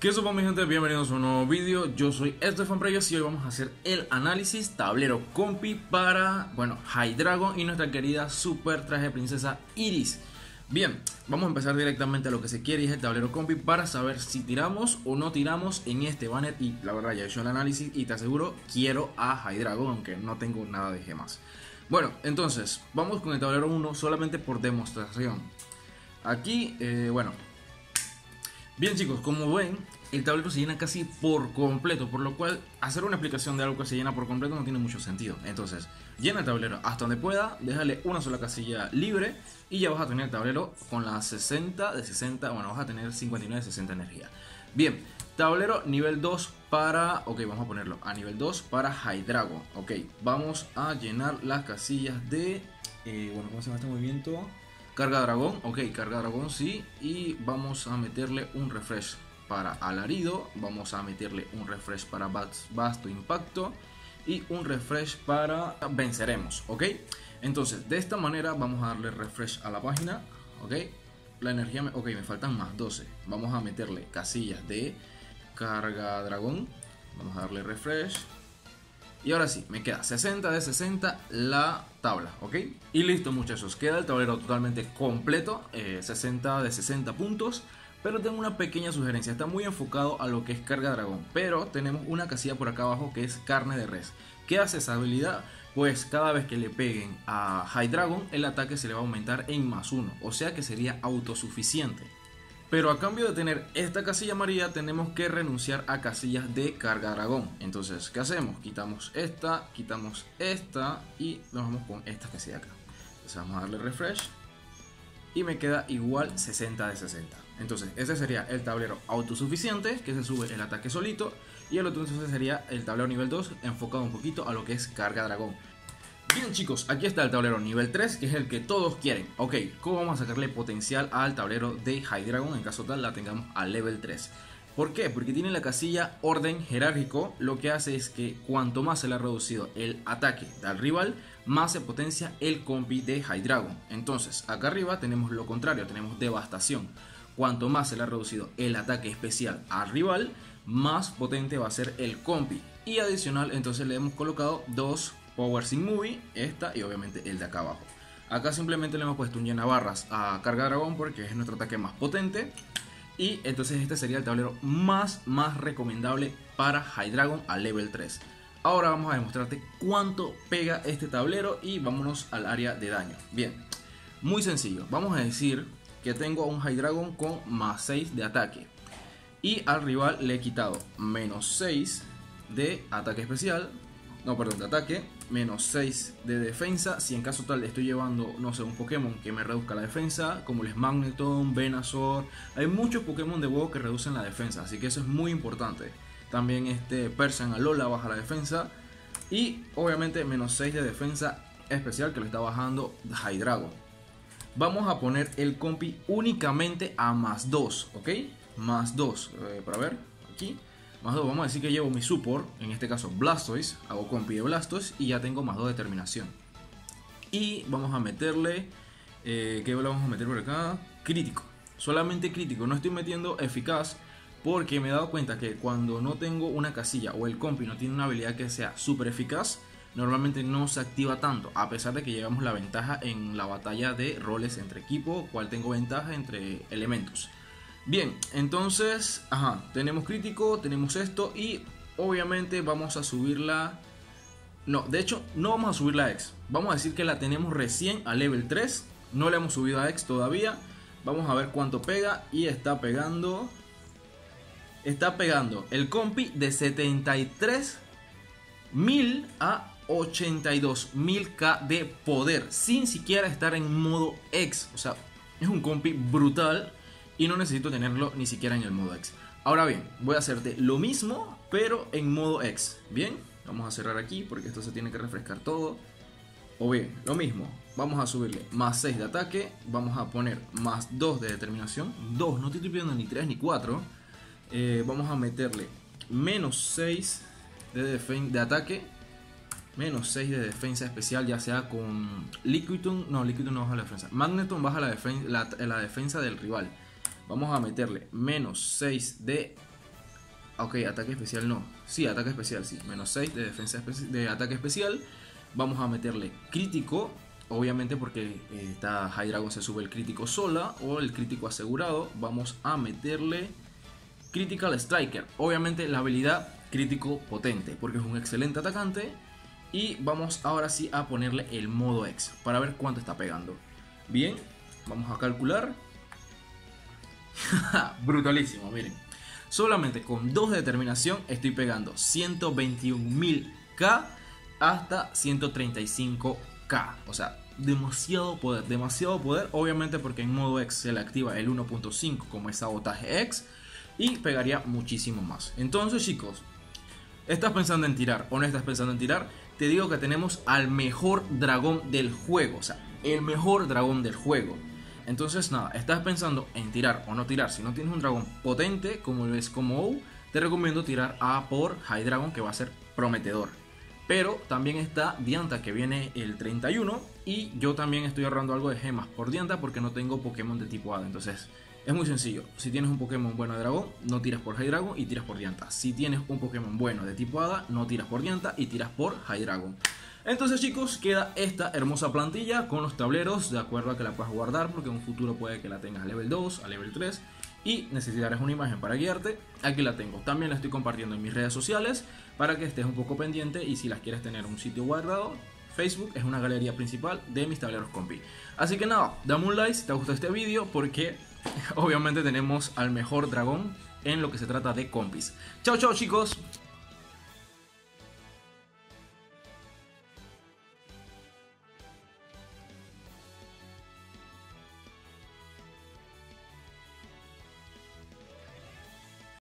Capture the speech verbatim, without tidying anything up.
¿Qué supo mi gente? Bienvenidos a un nuevo vídeo. Yo soy Estefan Preyos y hoy vamos a hacer el análisis tablero compi para, bueno, Hydreigon y nuestra querida super traje princesa Iris. Bien, vamos a empezar directamente a lo que se quiere y es el tablero compi para saber si tiramos o no tiramos en este banner. Y la verdad ya he hecho el análisis y te aseguro quiero a Hydreigon, aunque no tengo nada de gemas. Bueno, entonces, vamos con el tablero uno solamente por demostración. Aquí, eh, bueno... Bien chicos, como ven, el tablero se llena casi por completo, por lo cual hacer una explicación de algo que se llena por completo no tiene mucho sentido. Entonces, llena el tablero hasta donde pueda, déjale una sola casilla libre y ya vas a tener el tablero con las sesenta de sesenta, bueno, vas a tener cincuenta y nueve de sesenta energía. Bien, tablero nivel dos para, ok, vamos a ponerlo a nivel dos para Hydreigon. Ok, vamos a llenar las casillas de, eh, bueno, ¿cómo se llama este movimiento? Carga dragón, ok, carga dragón sí, y vamos a meterle un refresh para Alarido, vamos a meterle un refresh para Vasto impacto y un refresh para Venceremos, ok. Entonces de esta manera vamos a darle refresh a la página, ok, la energía, me, ok, me faltan más doce, vamos a meterle casillas de carga dragón, vamos a darle refresh. Y ahora sí, me queda sesenta de sesenta la tabla, ¿ok? Y listo muchachos, queda el tablero totalmente completo, eh, sesenta de sesenta puntos. Pero tengo una pequeña sugerencia, está muy enfocado a lo que es carga dragón, pero tenemos una casilla por acá abajo que es carne de res. ¿Qué hace esa habilidad? Pues cada vez que le peguen a Hydreigon, el ataque se le va a aumentar en más uno, o sea que sería autosuficiente. Pero a cambio de tener esta casilla amarilla tenemos que renunciar a casillas de carga dragón. Entonces, ¿qué hacemos? Quitamos esta, quitamos esta y nos vamos con esta casilla acá. Entonces vamos a darle refresh y me queda igual sesenta de sesenta. Entonces ese sería el tablero autosuficiente, que se sube el ataque solito. Y el otro entonces sería el tablero nivel dos enfocado un poquito a lo que es carga dragón. Bien chicos, aquí está el tablero nivel tres, que es el que todos quieren. Ok, ¿cómo vamos a sacarle potencial al tablero de Hydreigon en caso tal la tengamos al level tres? ¿Por qué? Porque tiene la casilla Orden jerárquico. Lo que hace es que cuanto más se le ha reducido el ataque del rival, más se potencia el compi de Hydreigon. Entonces, acá arriba tenemos lo contrario, tenemos Devastación. Cuanto más se le ha reducido el ataque especial al rival, más potente va a ser el compi. Y adicional, entonces le hemos colocado dos Power Sin Movie, esta y obviamente el de acá abajo. Acá simplemente le hemos puesto un llenabarras a carga dragón porque es nuestro ataque más potente. Y entonces este sería el tablero más, más recomendable para Hydreigon a level tres. Ahora vamos a demostrarte cuánto pega este tablero y vámonos al área de daño. Bien, muy sencillo. Vamos a decir que tengo a un Hydreigon con más seis de ataque. Y al rival le he quitado menos seis de ataque especial. No, perdón, de ataque, menos seis de defensa. Si en caso tal estoy llevando, no sé, un Pokémon que me reduzca la defensa, como el Magneton, Venasor, hay muchos Pokémon de huevo que reducen la defensa, así que eso es muy importante. También este Persian Alola baja la defensa. Y obviamente menos seis de defensa especial que lo está bajando Hydreigon. Vamos a poner el compi únicamente a más dos, ¿ok? Más dos, eh, para ver, aquí más dos, vamos a decir que llevo mi support, en este caso Blastoise, hago compi de Blastoise y ya tengo más dos de terminación. Y vamos a meterle, eh, ¿qué le vamos a meter por acá? Crítico, solamente crítico, no estoy metiendo eficaz porque me he dado cuenta que cuando no tengo una casilla o el compi no tiene una habilidad que sea súper eficaz, normalmente no se activa tanto, a pesar de que llevamos la ventaja en la batalla de roles entre equipo, cual tengo ventaja entre elementos. Bien, entonces, ajá, tenemos crítico, tenemos esto y obviamente vamos a subirla, no, de hecho no vamos a subirla a X, vamos a decir que la tenemos recién a level tres, no la hemos subido a X todavía, vamos a ver cuánto pega y está pegando, está pegando el compi de setenta y tres mil a ochenta y dos mil K de poder, sin siquiera estar en modo X, o sea, es un compi brutal. Y no necesito tenerlo ni siquiera en el modo X. Ahora bien, voy a hacerte lo mismo, pero en modo X. Bien, vamos a cerrar aquí porque esto se tiene que refrescar todo. O bien, lo mismo, vamos a subirle más seis de ataque. Vamos a poner más dos de determinación. dos, no te estoy pidiendo ni tres ni cuatro. Eh, vamos a meterle menos seis de, de ataque. menos seis de defensa especial, ya sea con Liquidon. No, Liquidon no baja la defensa. Magneton baja la, defen la, la defensa del rival. Vamos a meterle menos seis de Ok, ataque especial no. Sí, ataque especial, sí. Menos seis de defensa de ataque especial. Vamos a meterle crítico. Obviamente porque esta Hydreigon se sube el crítico sola o el crítico asegurado. Vamos a meterle Critical Striker. Obviamente la habilidad crítico potente, porque es un excelente atacante. Y vamos ahora sí a ponerle el modo X para ver cuánto está pegando. Bien, vamos a calcular. Brutalísimo, miren. Solamente con dos de determinación estoy pegando ciento veintiún mil K hasta ciento treinta y cinco mil. O sea, demasiado poder, demasiado poder. Obviamente porque en modo X se le activa el uno punto cinco como es sabotaje X. Y pegaría muchísimo más. Entonces, chicos, ¿estás pensando en tirar o no estás pensando en tirar? Te digo que tenemos al mejor dragón del juego. O sea, el mejor dragón del juego. Entonces, nada, ¿estás pensando en tirar o no tirar? Si no tienes un dragón potente, como lo es como O, te recomiendo tirar a por Hydreigon, que va a ser prometedor. Pero también está Diantha, que viene el treinta y uno. Y yo también estoy ahorrando algo de gemas por Diantha porque no tengo Pokémon de tipo A. Entonces, es muy sencillo. Si tienes un Pokémon bueno de dragón, no tiras por Hydreigon y tiras por Diantha. Si tienes un Pokémon bueno de tipo Hada, no tiras por Diantha y tiras por Hydreigon. Entonces, chicos, queda esta hermosa plantilla con los tableros, de acuerdo a que la puedas guardar, porque en un futuro puede que la tengas a level dos, a level tres. Y necesitarás una imagen para guiarte. Aquí la tengo. También la estoy compartiendo en mis redes sociales para que estés un poco pendiente. Y si las quieres tener en un sitio guardado, Facebook es una galería principal de mis tableros compi. Así que nada, dame un like si te gustó este vídeo, porque obviamente tenemos al mejor dragón en lo que se trata de compis. Chao, chao, chicos.